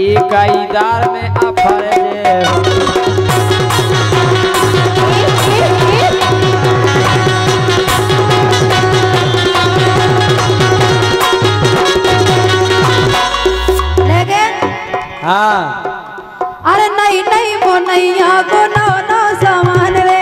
इकाईदार में अफर हाँ। अरे नहीं नहीं वो नहीं आगो ना ना सामान रे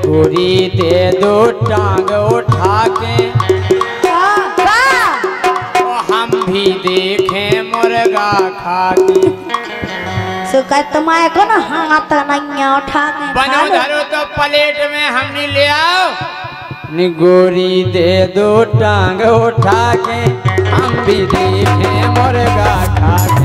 गोरी दे दो टांग उठा के तो हम भी देखें मुर्गा खा के सुकत माय को ना हाथ नहीं उठा के बनो धरो तो प्लेट में हमने ले आओ नि गोरी दे दो टांग उठा के हम भी देखें मुर्गा खा के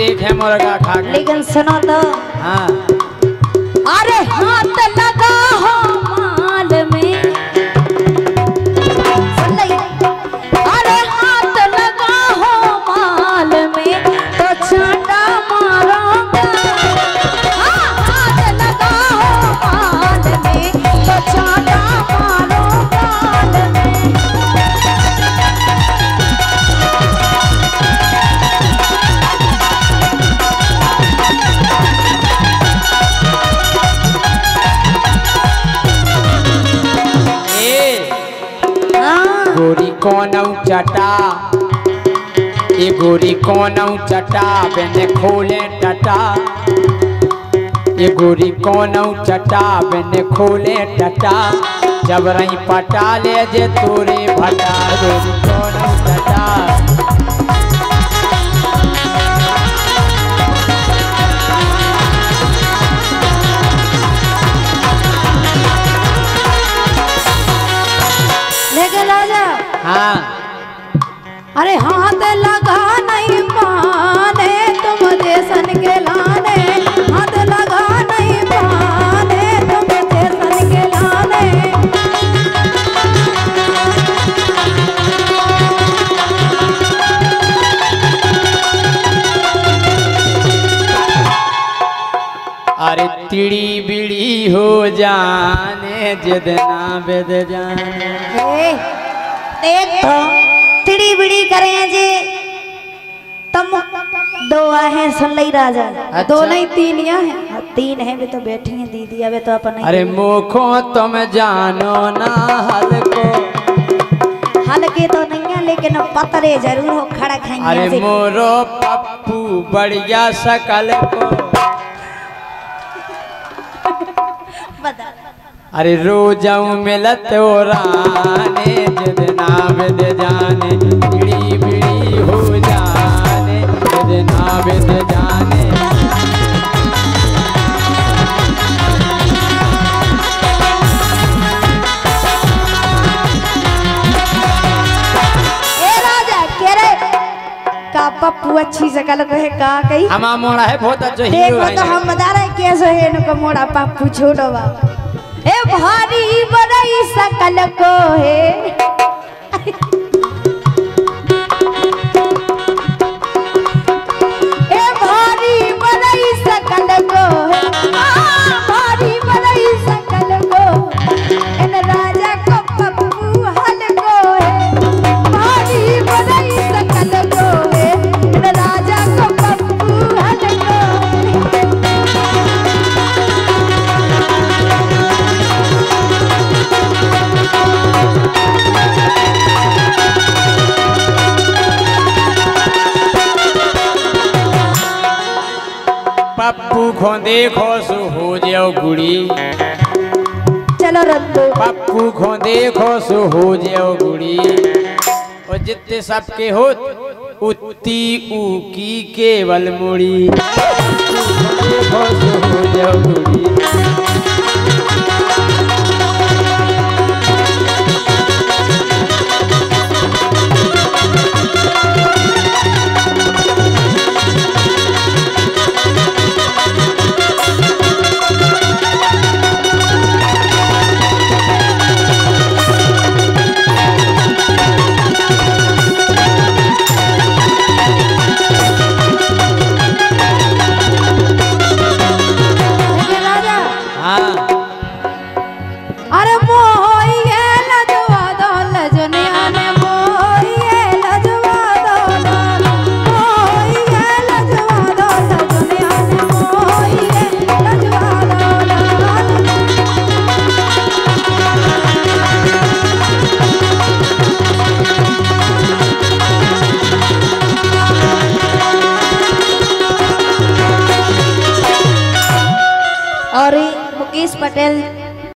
देखे मुर्गा खा के लेकिन सुनो तो हाँ। अरे हाथ लगा हो माल में अरे हाथ लगा हो माल में तो छाटा मारूंगा हाथ लगा हो माल में तो छाटा गोरी कोनो चटा बिन खोले टटा ये गोरी कोनो चटा बिन खोले टटा जब रही पटा ले जे तोरे भटा गोरी कोनो चटा लेके राजा हाँ अरे हाथ लगा नहीं माने तुम देसन के लाने हाथ लगा नहीं माने तुम देसन के लाने अरे तिड़ी बिड़ी हो जाने जितना बेद जाने देख तो बिड़ी करें जी कम दो हैं सल्लई राजा। अच्छा। दो नहीं तीन या है, तीन है भी तो बैठी है दीदी अबे तो अपन। अरे मुखो तुम जानो ना हलको, हलके तो नहीं है लेकिन पतरे जरूर हो खड़ा खाएंगे। अरे मोरो पप्पू बढ़िया शकल को बता। अरे रोजाऊ मिलत हो राने जिद नाम दे जाने, बिड़ी बिड़ी हो जाने जिद नाम दे जाने। ए राजा के रे का पप्पू अच्छी शकल को है का कही हमा मोड़ा है बहुत अच्छा ही देखो है। तो हम बता रहे कैसे है इनको मोड़ा पप्पू छोड़ो बाबा ए भारी बड़ई शकल को है। ए भारी बड़ई शकल को है, भारी बड़ई शकल को इन राजा को पप्पू हलको है। भारी बड़ई शकल को है इन राजा को पप्पू हलको है। पप्पू खो देखो सो हो जाओ गुड़ी, चलो रत्तू पप्पू खो देखो सो हो जाओ गुड़ी। और जितने सबके हो उतनी ऊकी केवल मुड़ी, देखो सो हो जाओ गुड़ी।